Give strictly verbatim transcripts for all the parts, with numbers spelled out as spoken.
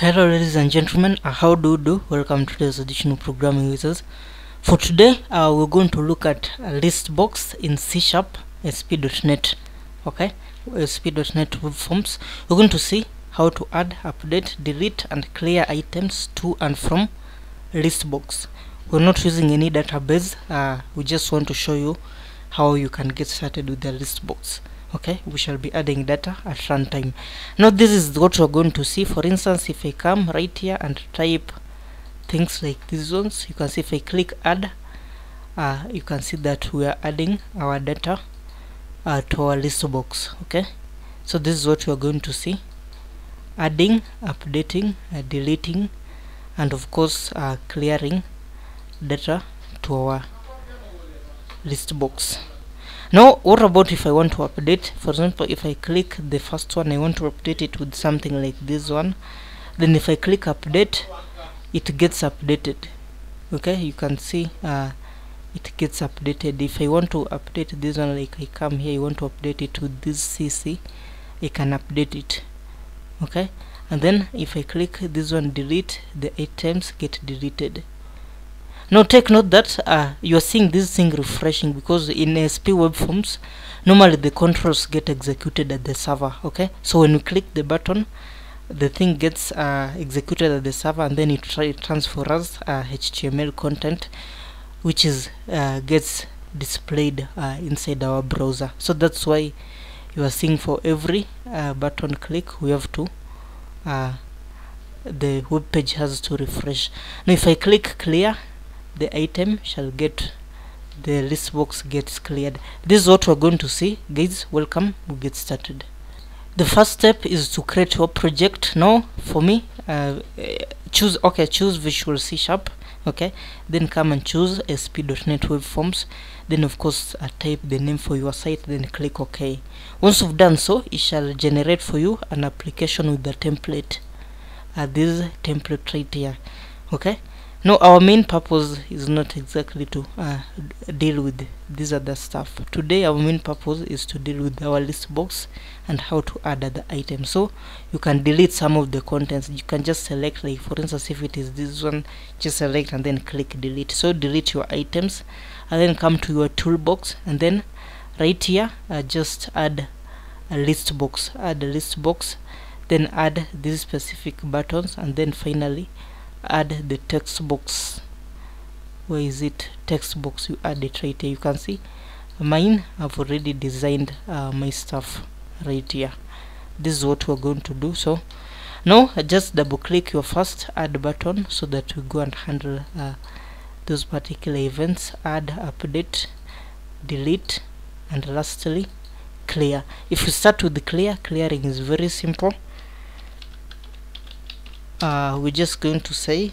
Hello ladies and gentlemen, how do you do? Welcome to this edition of Programming Wizards. For today uh, we're going to look at a list box in C Sharp A S P dot net. Okay, A S P dot net webforms. We're going to see how to add, update, delete and clear items to and from list box. We're not using any database, uh, we just want to show you how you can get started with the list box. Okay, we shall be adding data at runtime. Now this is what we're going to see. For instance, if I come right here and type things like these ones, you can see if I click add, uh, you can see that we are adding our data uh, to our list box. Okay, so this is what we're going to see: adding, updating, uh, deleting, and of course uh, clearing data to our list box. Now what about if I want to update? For example, if I click the first one, I want to update it with something like this one, then if I click update, it gets updated. Okay, you can see uh, it gets updated. If I want to update this one, like I come here, I want to update it with this C C, I can update it. Okay, and then if I click this one, delete, the items get deleted. Now take note that uh, you are seeing this thing refreshing because in A S P web forms normally the controls get executed at the server. Okay, so when you click the button, the thing gets uh, executed at the server, and then it, tra it transfers uh, H T M L content, which is uh, gets displayed uh, inside our browser. So that's why you are seeing for every uh, button click we have to uh, the web page has to refresh. Now if I click clear, the item shall get, the list box gets cleared. This is what we're going to see, guys. Welcome, we'll get started. The first step is to create your project. Now for me, uh, choose, okay, choose Visual C Sharp. Okay, then come and choose A S P dot net webforms, then of course uh, type the name for your site, then click OK. Once you've done so, it shall generate for you an application with the template, uh, this template right here. Okay, no, our main purpose is not exactly to uh, deal with this other stuff. Today our main purpose is to deal with our list box and how to add other items. So you can delete some of the contents. You can just select, like for instance if it is this one, just select and then click delete. So delete your items and then come to your toolbox, and then right here uh, just add a list box, add a list box, then add these specific buttons, and then finally add the text box. Where is it? Text box, you add it right here. You can see mine, I've already designed uh, my stuff right here. This is what we're going to do. So now just double click your first add button so that we go and handle uh, those particular events: add, update, delete, and lastly clear. If you start with the clear, clearing is very simple. Uh, we're just going to say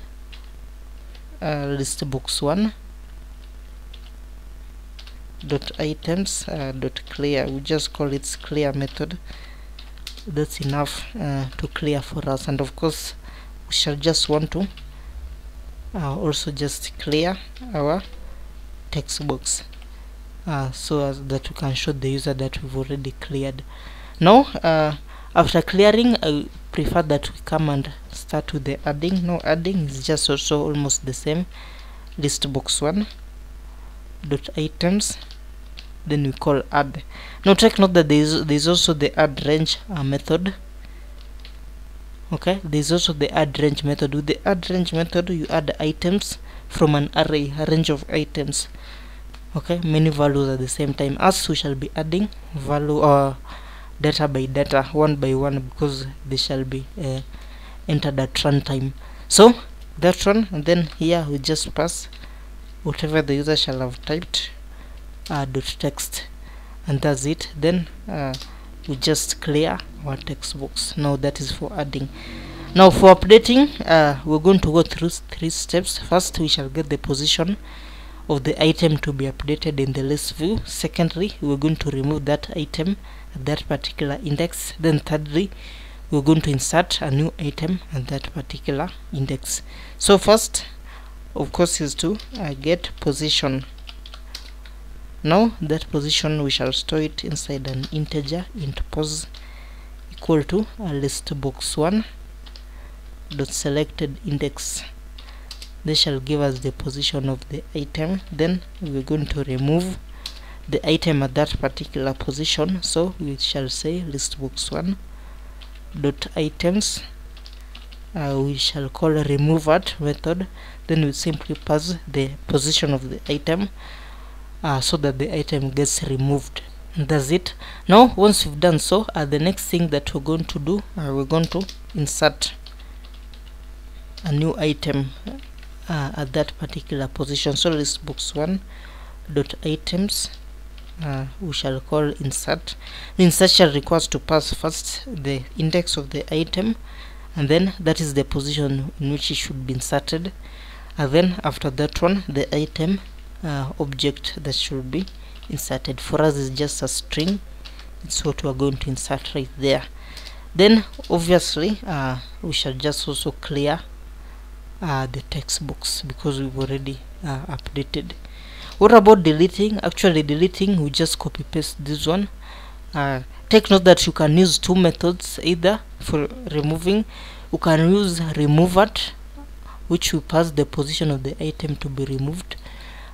uh, list box one dot items uh, dot clear. We just call it clear method. That's enough uh, to clear for us. And of course we shall just want to uh, also just clear our text box uh, so as that we can show the user that we've already cleared. Now uh, after clearing, I prefer that we come and start with the adding. No, adding is just also almost the same. List box one dot items, then we call add. Now take note that there is there is also the add range uh, method. Okay, there is also the add range method. With the add range method, you add items from an array, a range of items. Okay, many values at the same time, as we shall be adding value or uh, data by data, one by one, because they shall be uh, entered at runtime. So that one, and then here we just pass whatever the user shall have typed uh, dot text, and that's it. Then uh, we just clear our text box. Now that is for adding. Now for updating, uh, we're going to go through three steps. First, we shall get the position of the item to be updated in the list view. Secondly, we're going to remove that item, that particular index. Then thirdly, we're going to insert a new item and that particular index. So first of course is to uh, get position. Now that position, we shall store it inside an integer int pos equal to a list box one dot selected index. This shall give us the position of the item. Then we're going to remove the item at that particular position, so we shall say listbox one dot items. Uh, we shall call a remove at method. Then we simply pass the position of the item uh, so that the item gets removed. That's it. Now once we've done so, uh, the next thing that we're going to do, uh, we're going to insert a new item uh, at that particular position. So listbox one dot items, uh, we shall call insert. The insert shall requires to pass first the index of the item, and then that is the position in which it should be inserted, and then after that one the item uh, object that should be inserted. For us is just a string, it's what we are going to insert right there. Then obviously uh, we shall just also clear uh, the text box because we've already uh, updated. What about deleting? Actually deleting, we just copy paste this one. Uh, take note that you can use two methods. Either for removing, you can use remove at, which will pass the position of the item to be removed,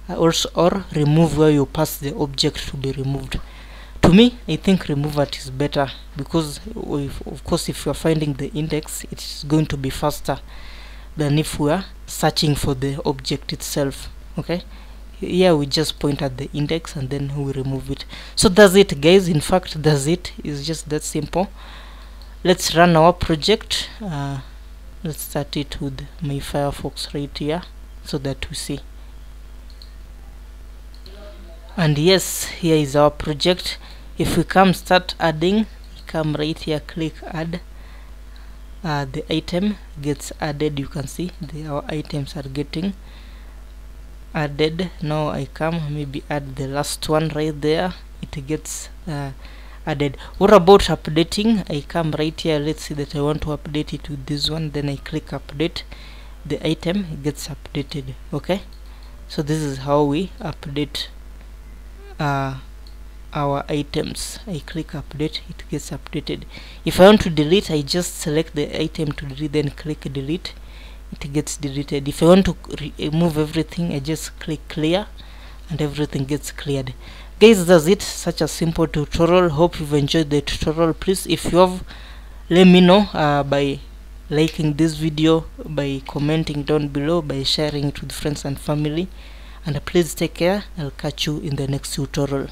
uh, also, or remove where you pass the object to be removed. To me, I think remove at is better because if, of course if you are finding the index, it's going to be faster than if we are searching for the object itself. Okay, here we just point at the index and then we remove it. So that's it guys. In fact, that's it. It's just that simple. Let's run our project. Uh, let's start it with my Firefox right here so that we see. And yes, here is our project. If we come start adding, come right here, click add, uh, the item gets added. You can see the, our items are getting added. Now I come maybe add the last one right there, it gets uh, added. What about updating? I come right here, let's see that I want to update it with this one, then I click update, the item gets updated. Okay, so this is how we update uh, our items. I click update, it gets updated. If I want to delete, I just select the item to delete, then click delete, it gets deleted. If I want to remove everything, I just click clear and everything gets cleared. Guys, that's it. Such a simple tutorial. Hope you've enjoyed the tutorial. Please, if you have, let me know uh, by liking this video, by commenting down below, by sharing it with friends and family. And please take care. I'll catch you in the next tutorial.